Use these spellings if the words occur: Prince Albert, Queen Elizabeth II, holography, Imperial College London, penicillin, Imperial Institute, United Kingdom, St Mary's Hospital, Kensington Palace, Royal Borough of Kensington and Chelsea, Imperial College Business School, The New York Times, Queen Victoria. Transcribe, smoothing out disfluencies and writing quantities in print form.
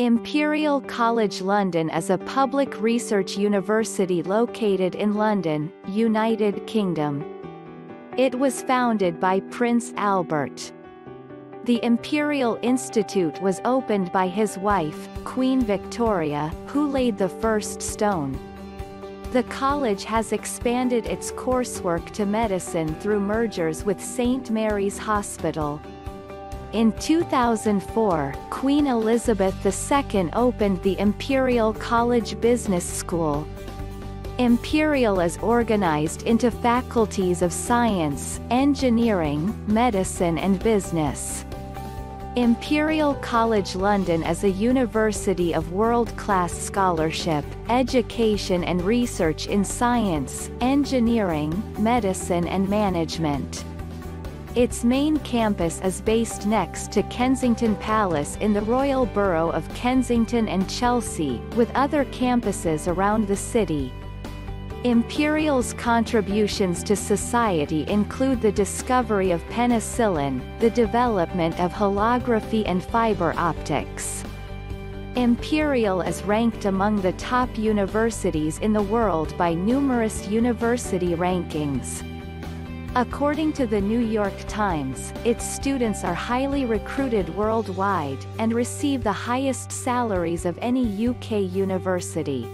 Imperial College London is a public research university located in London, United Kingdom. It was founded by Prince Albert. The Imperial Institute was opened by his wife, Queen Victoria, who laid the first stone. The college has expanded its coursework to medicine through mergers with St Mary's Hospital. In 2004, Queen Elizabeth II opened the Imperial College Business School. Imperial is organized into faculties of science, engineering, medicine and business. Imperial College London is a university of world-class scholarship, education and research in science, engineering, medicine and management. Its main campus is based next to Kensington Palace in the Royal Borough of Kensington and Chelsea, with other campuses around the city. Imperial's contributions to society include the discovery of penicillin, the development of holography and fiber optics. Imperial is ranked among the top universities in the world by numerous university rankings. According to The New York Times, its students are highly recruited worldwide, and receive the highest salaries of any UK university.